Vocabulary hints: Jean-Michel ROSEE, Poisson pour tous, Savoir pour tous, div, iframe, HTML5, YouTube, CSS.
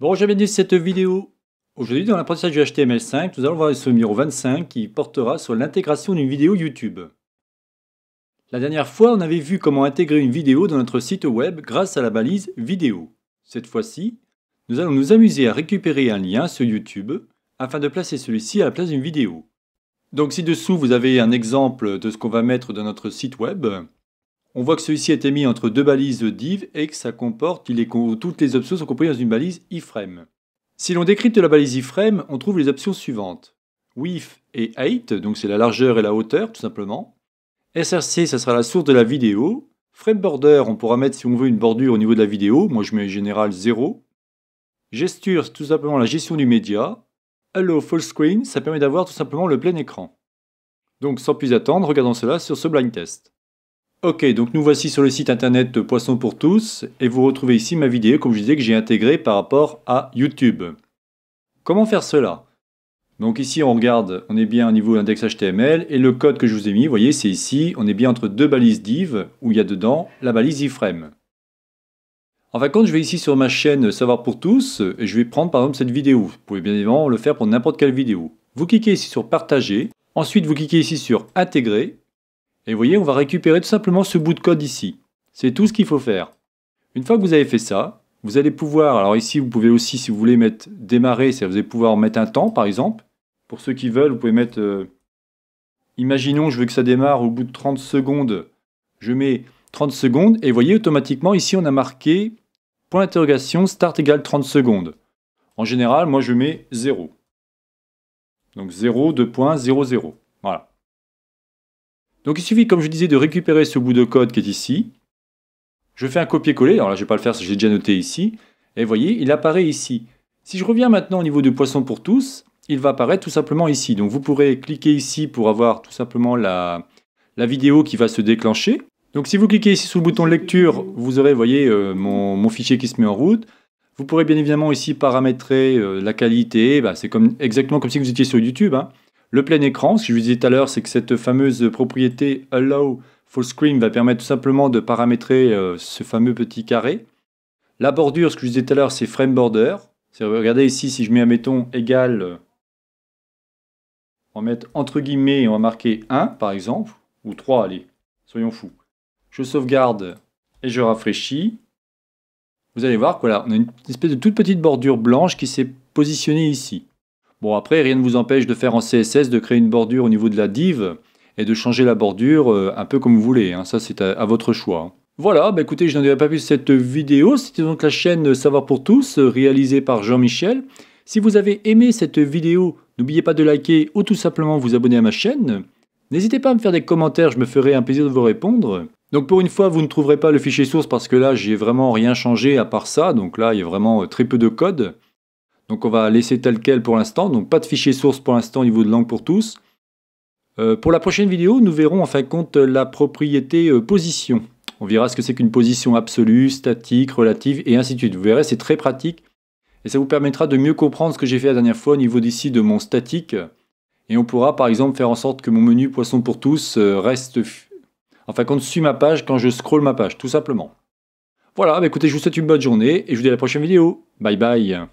Bonjour, bienvenue dans cette vidéo. Aujourd'hui, dans l'apprentissage du HTML5, nous allons voir le numéro 25 qui portera sur l'intégration d'une vidéo YouTube. La dernière fois, on avait vu comment intégrer une vidéo dans notre site web grâce à la balise vidéo. Cette fois-ci, nous allons nous amuser à récupérer un lien sur YouTube afin de placer celui-ci à la place d'une vidéo. Donc ci-dessous, vous avez un exemple de ce qu'on va mettre dans notre site web. On voit que celui-ci a été mis entre deux balises div et que ça comporte, toutes les options sont comprises dans une balise iframe. Si l'on décrypte la balise iframe, on trouve les options suivantes. Width et height, donc c'est la largeur et la hauteur tout simplement. SRC, ça sera la source de la vidéo. Frame border, on pourra mettre si on veut une bordure au niveau de la vidéo. Moi je mets en général 0. Gesture, c'est tout simplement la gestion du média. Allow full screen, ça permet d'avoir tout simplement le plein écran. Donc sans plus attendre, regardons cela sur ce blind test. Ok, donc nous voici sur le site internet de Poisson pour tous, et vous retrouvez ici ma vidéo, comme je disais, que j'ai intégrée par rapport à YouTube. Comment faire cela? Donc ici on regarde, on est bien au niveau de l'index HTML, et le code que je vous ai mis, vous voyez, c'est ici, on est bien entre deux balises div, où il y a dedans la balise iframe. En fin de compte, je vais ici sur ma chaîne Savoir pour tous, et je vais prendre par exemple cette vidéo. Vous pouvez bien évidemment le faire pour n'importe quelle vidéo. Vous cliquez ici sur Partager, ensuite vous cliquez ici sur Intégrer, et vous voyez, on va récupérer tout simplement ce bout de code ici. C'est tout ce qu'il faut faire. Une fois que vous avez fait ça, vous allez pouvoir, alors ici vous pouvez aussi, si vous voulez mettre démarrer, c'est-à-dire vous allez pouvoir mettre un temps par exemple. Pour ceux qui veulent, vous pouvez mettre, imaginons je veux que ça démarre au bout de 30 secondes. Je mets 30 secondes et vous voyez automatiquement ici on a marqué point d'interrogation start égale 30 secondes. En général, moi je mets 0. Donc 0,2.00. Voilà. Donc il suffit, comme je disais, de récupérer ce bout de code qui est ici. Je fais un copier-coller, alors là je ne vais pas le faire, j'ai déjà noté ici. Et vous voyez, il apparaît ici. Si je reviens maintenant au niveau de Poisson pour tous, il va apparaître tout simplement ici. Donc vous pourrez cliquer ici pour avoir tout simplement la vidéo qui va se déclencher. Donc si vous cliquez ici sur le bouton lecture, vous aurez, vous voyez, mon fichier qui se met en route. Vous pourrez bien évidemment ici paramétrer la qualité, c'est exactement comme si vous étiez sur YouTube, hein. Le plein écran, ce que je vous disais tout à l'heure, c'est que cette fameuse propriété Allow Full Screen va permettre tout simplement de paramétrer ce fameux petit carré. La bordure, ce que je vous disais tout à l'heure, c'est Frame Border. Regardez ici, si je mets un mettons égal, on va mettre entre guillemets, on va marquer 1 par exemple, ou 3, allez, soyons fous. Je sauvegarde et je rafraîchis. Vous allez voir qu'on a une espèce de toute petite bordure blanche qui s'est positionnée ici. Bon, après, rien ne vous empêche de faire en CSS, de créer une bordure au niveau de la div et de changer la bordure un peu comme vous voulez. Hein. Ça, c'est à votre choix. Voilà, écoutez, je n'en dirai pas plus cette vidéo. C'était donc la chaîne Savoir pour tous, réalisée par Jean-Michel. Si vous avez aimé cette vidéo, n'oubliez pas de liker ou tout simplement vous abonner à ma chaîne. N'hésitez pas à me faire des commentaires, je me ferai un plaisir de vous répondre. Donc pour une fois, vous ne trouverez pas le fichier source parce que là, j'ai vraiment rien changé à part ça. Donc là, il y a vraiment très peu de code. Donc on va laisser tel quel pour l'instant, donc pas de fichier source pour l'instant au niveau de langue pour tous. Pour la prochaine vidéo, nous verrons en fin de compte la propriété position. On verra ce que c'est qu'une position absolue, statique, relative et ainsi de suite. Vous verrez, c'est très pratique et ça vous permettra de mieux comprendre ce que j'ai fait la dernière fois au niveau d'ici de mon statique. Et on pourra par exemple faire en sorte que mon menu Poisson pour tous reste, en fin de compte, suit ma page quand je scrolle ma page, tout simplement. Voilà, écoutez, je vous souhaite une bonne journée et je vous dis à la prochaine vidéo. Bye bye.